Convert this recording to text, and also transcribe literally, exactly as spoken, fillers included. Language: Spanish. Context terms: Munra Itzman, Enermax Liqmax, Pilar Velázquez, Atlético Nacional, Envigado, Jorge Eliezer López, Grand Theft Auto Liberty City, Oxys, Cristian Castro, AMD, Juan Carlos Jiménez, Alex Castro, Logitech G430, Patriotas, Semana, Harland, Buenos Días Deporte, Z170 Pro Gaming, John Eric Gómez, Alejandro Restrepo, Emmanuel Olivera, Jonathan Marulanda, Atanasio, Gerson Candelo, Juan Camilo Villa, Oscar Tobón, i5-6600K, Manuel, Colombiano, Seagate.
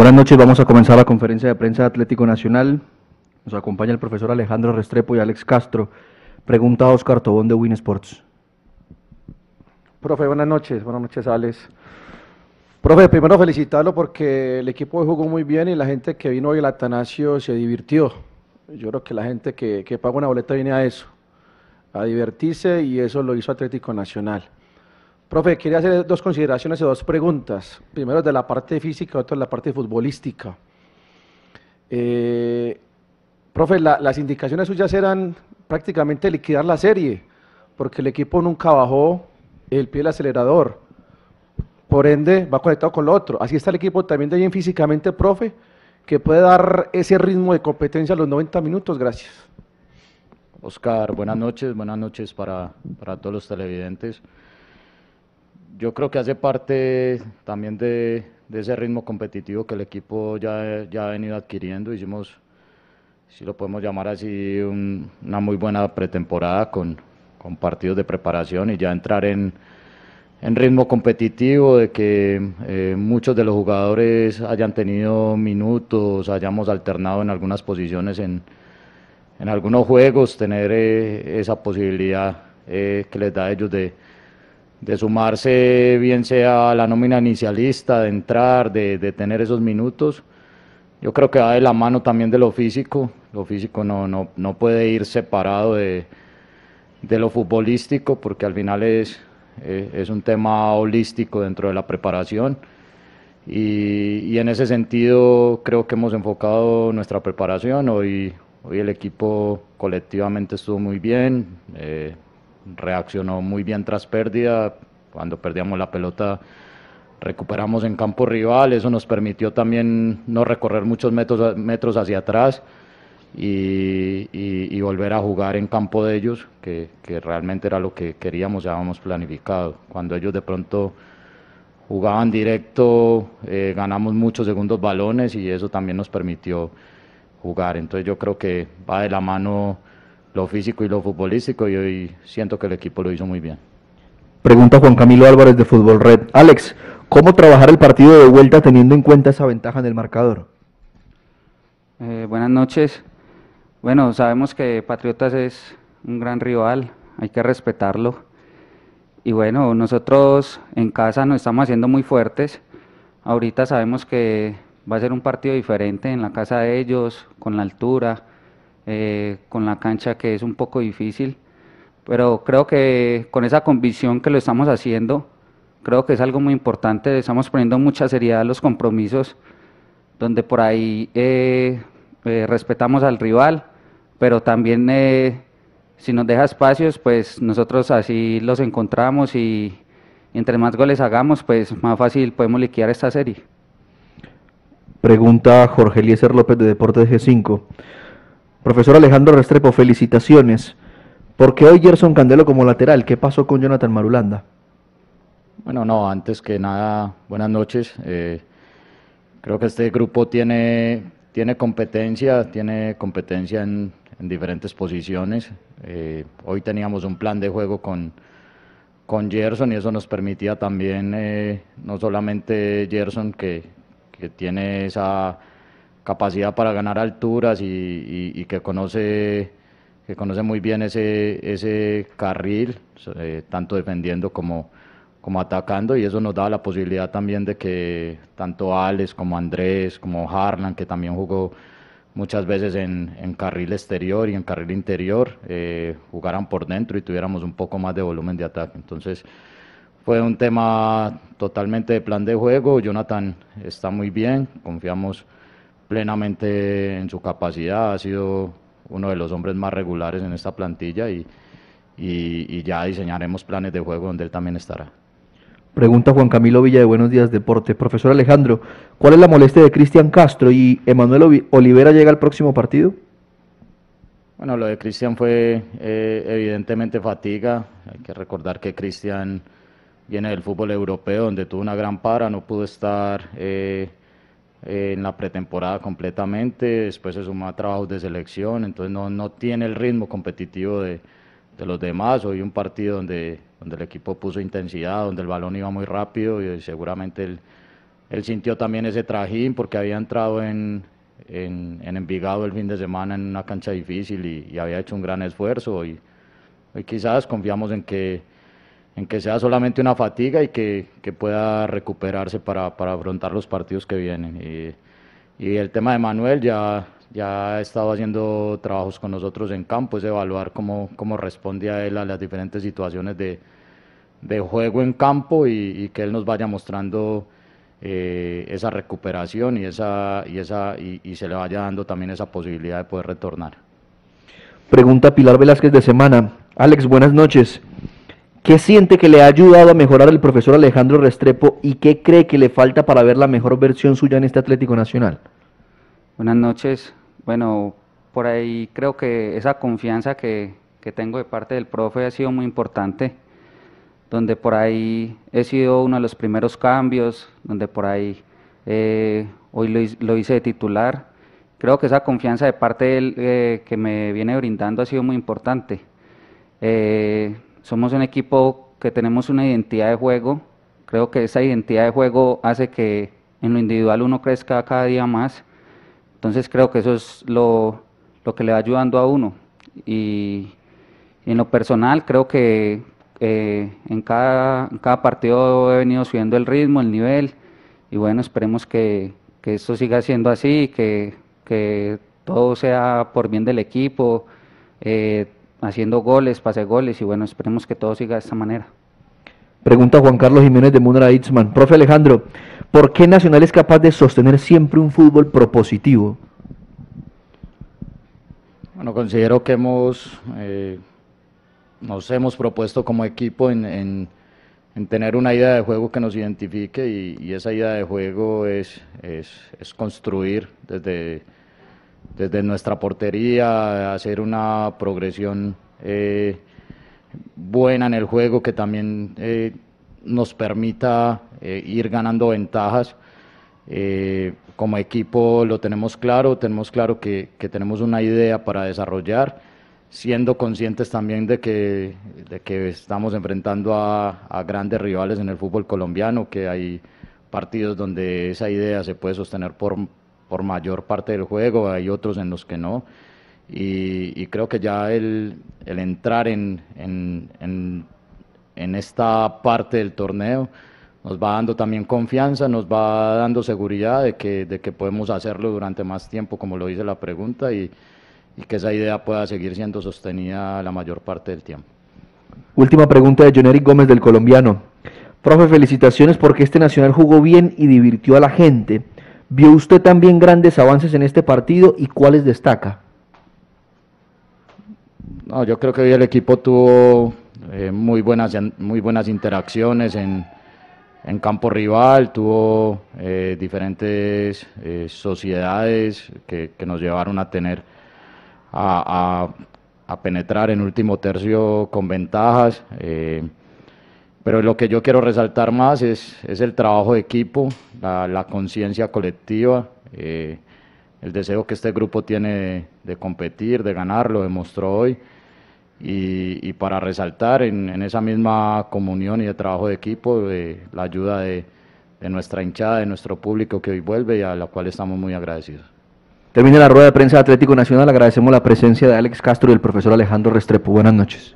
Buenas noches, vamos a comenzar la conferencia de prensa de Atlético Nacional. Nos acompaña el profesor Alejandro Restrepo y Alex Castro. Pregunta a Oscar Tobón de Win Sports. Profe, buenas noches, buenas noches Alex. Profe, primero felicitarlo porque el equipo jugó muy bien y la gente que vino hoy al Atanasio se divirtió. Yo creo que la gente que, que paga una boleta viene a eso, a divertirse, y eso lo hizo Atlético Nacional. Profe, quería hacer dos consideraciones y dos preguntas. Primero de la parte física, otro de la parte futbolística. Eh, profe, la, las indicaciones suyas eran prácticamente liquidar la serie, porque el equipo nunca bajó el pie del acelerador. Por ende, va conectado con lo otro. Así está el equipo también de bien físicamente, profe, que puede dar ese ritmo de competencia a los noventa minutos. Gracias. Oscar, buenas noches. Buenas noches para, para todos los televidentes. Yo creo que hace parte también de, de ese ritmo competitivo que el equipo ya, ya ha venido adquiriendo. Hicimos, si lo podemos llamar así, un, una muy buena pretemporada con, con partidos de preparación, y ya entrar en, en ritmo competitivo, de que eh, muchos de los jugadores hayan tenido minutos, hayamos alternado en algunas posiciones en, en algunos juegos, tener eh, esa posibilidad eh, que les da a ellos de... de sumarse, bien sea a la nómina inicialista, de entrar, de, de tener esos minutos. Yo creo que va de la mano también de lo físico. Lo físico no, no, no puede ir separado de, de lo futbolístico, porque al final es, eh, es un tema holístico dentro de la preparación. Y, y en ese sentido creo que hemos enfocado nuestra preparación. Hoy, hoy el equipo colectivamente estuvo muy bien. Eh, reaccionó muy bien tras pérdida. Cuando perdíamos la pelota recuperamos en campo rival, eso nos permitió también no recorrer muchos metros, metros hacia atrás y, y, y volver a jugar en campo de ellos, que, que realmente era lo que queríamos, ya habíamos planificado. Cuando ellos de pronto jugaban directo, eh, ganamos muchos segundos balones y eso también nos permitió jugar. Entonces yo creo que va de la mano lo físico y lo futbolístico, y hoy siento que el equipo lo hizo muy bien. Pregunta Juan Camilo Álvarez de Fútbol Red. Alex, ¿cómo trabajar el partido de vuelta teniendo en cuenta esa ventaja en el marcador? Eh, buenas noches. Bueno, sabemos que Patriotas es un gran rival, hay que respetarlo. Y bueno, nosotros en casa nos estamos haciendo muy fuertes. Ahorita sabemos que va a ser un partido diferente en la casa de ellos, con la altura, Eh, con la cancha que es un poco difícil, pero creo que con esa convicción que lo estamos haciendo, creo que es algo muy importante. Estamos poniendo mucha seriedad a los compromisos, donde por ahí eh, eh, respetamos al rival, pero también eh, si nos deja espacios, pues nosotros así los encontramos, y entre más goles hagamos, pues más fácil podemos liquidar esta serie. Pregunta Jorge Eliezer López de Deportes G cinco. Profesor Alejandro Restrepo, felicitaciones. ¿Por qué hoy Gerson Candelo como lateral? ¿Qué pasó con Jonathan Marulanda? Bueno, no, antes que nada, buenas noches. Eh, creo que este grupo tiene, tiene competencia, tiene competencia en, en diferentes posiciones. Eh, hoy teníamos un plan de juego con, con Gerson, y eso nos permitía también, eh, no solamente Gerson, que, que tiene esa capacidad para ganar alturas y, y, y que conoce que conoce muy bien ese, ese carril, eh, tanto defendiendo como, como atacando, y eso nos da la posibilidad también de que tanto Alex como Andrés, como Harland, que también jugó muchas veces en, en carril exterior y en carril interior, eh, jugaran por dentro y tuviéramos un poco más de volumen de ataque. Entonces fue un tema totalmente de plan de juego. Jonathan está muy bien, confiamos plenamente en su capacidad, ha sido uno de los hombres más regulares en esta plantilla, y, y, y ya diseñaremos planes de juego donde él también estará. Pregunta Juan Camilo Villa de Buenos Días Deporte. Profesor Alejandro, ¿cuál es la molestia de Cristian Castro y Emmanuel Olivera llega al próximo partido? Bueno, lo de Cristian fue eh, evidentemente fatiga. Hay que recordar que Cristian viene del fútbol europeo, donde tuvo una gran para, no pudo estar Eh, en la pretemporada completamente, después se suma a trabajos de selección, entonces no, no tiene el ritmo competitivo de, de los demás. Hoy un partido donde, donde el equipo puso intensidad, donde el balón iba muy rápido, y seguramente el, Él sintió también ese trajín porque había entrado en, en, en Envigado el fin de semana en una cancha difícil y, y había hecho un gran esfuerzo. Y, y quizás confiamos en que, en que sea solamente una fatiga y que, que pueda recuperarse para, para afrontar los partidos que vienen. Y, y el tema de Manuel ya... Ya ha estado haciendo trabajos con nosotros en campo, es evaluar cómo, cómo responde a él a las diferentes situaciones de, de juego en campo y, y que él nos vaya mostrando eh, esa recuperación y, esa, y, esa, y, y se le vaya dando también esa posibilidad de poder retornar. Pregunta Pilar Velázquez de Semana. Alex, buenas noches. ¿Qué siente que le ha ayudado a mejorar el profesor Alejandro Restrepo y qué cree que le falta para ver la mejor versión suya en este Atlético Nacional? Buenas noches. Bueno, por ahí creo que esa confianza que, que tengo de parte del profe ha sido muy importante, donde por ahí he sido uno de los primeros cambios, donde por ahí eh, hoy lo, lo hice de titular. Creo que esa confianza de parte de él eh, que me viene brindando ha sido muy importante. Eh, somos un equipo que tenemos una identidad de juego, creo que esa identidad de juego hace que en lo individual uno crezca cada día más. Entonces creo que eso es lo, lo que le va ayudando a uno. Y, y en lo personal creo que eh, en, cada, en cada partido he venido subiendo el ritmo, el nivel. Y bueno, esperemos que, que esto siga siendo así, que, que todo sea por bien del equipo, eh, haciendo goles, pase goles. Y bueno, esperemos que todo siga de esta manera. Pregunta Juan Carlos Jiménez de Munra Itzman. Profe Alejandro, ¿por qué Nacional es capaz de sostener siempre un fútbol propositivo? Bueno, considero que hemos eh, nos hemos propuesto como equipo en, en, en tener una idea de juego que nos identifique y, y esa idea de juego es, es, es construir desde, desde nuestra portería, hacer una progresión eh, buena en el juego que también eh, nos permita eh, ir ganando ventajas. Eh, como equipo lo tenemos claro, tenemos claro que, que tenemos una idea para desarrollar, siendo conscientes también de que, de que estamos enfrentando a, a grandes rivales en el fútbol colombiano, que hay partidos donde esa idea se puede sostener por, por mayor parte del juego, hay otros en los que no. Y, y creo que ya el, el entrar en, en, en, en esta parte del torneo nos va dando también confianza, nos va dando seguridad de que, de que podemos hacerlo durante más tiempo, como lo dice la pregunta, y, y que esa idea pueda seguir siendo sostenida la mayor parte del tiempo. Última pregunta de John Eric Gómez del Colombiano. Profe, felicitaciones porque este Nacional jugó bien y divirtió a la gente. ¿Vio usted también grandes avances en este partido y cuáles destaca? No, yo creo que hoy el equipo tuvo eh, muy buenas muy buenas interacciones en, en campo rival, tuvo eh, diferentes eh, sociedades que, que nos llevaron a tener a, a, a penetrar en último tercio con ventajas, eh, pero lo que yo quiero resaltar más es, es el trabajo de equipo, la, la conciencia colectiva, eh, el deseo que este grupo tiene de, de competir, de ganar, lo demostró hoy. Y, y para resaltar en, en esa misma comunión y de trabajo de equipo, de la ayuda de, de nuestra hinchada, de nuestro público que hoy vuelve y a la cual estamos muy agradecidos. Termina la rueda de prensa de Atlético Nacional, agradecemos la presencia de Alex Castro y del profesor Alejandro Restrepo. Buenas noches.